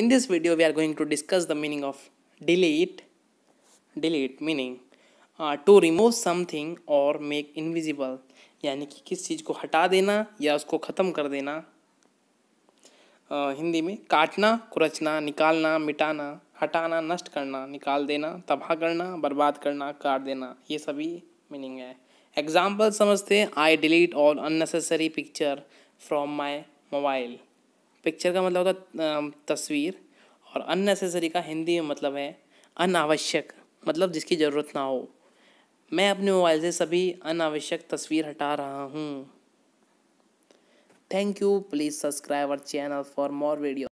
In this video we are going to discuss the meaning of delete. Delete meaning to remove something or make invisible, यानी कि किस चीज़ को हटा देना या उसको ख़त्म कर देना। हिंदी में काटना, कुरचना, निकालना, मिटाना, हटाना, नष्ट करना, निकाल देना, तबाह करना, बर्बाद करना, काट देना, ये सभी मीनिंग है। एग्जाम्पल समझते हैं। I delete all unnecessary picture from my mobile. Picture का मतलब होता है तस्वीर और अननेसेसरी का हिंदी में मतलब है अनावश्यक, मतलब जिसकी ज़रूरत ना हो। मैं अपने मोबाइल से सभी अनावश्यक तस्वीर हटा रहा हूँ। Thank you. Please subscribe our channel for more video.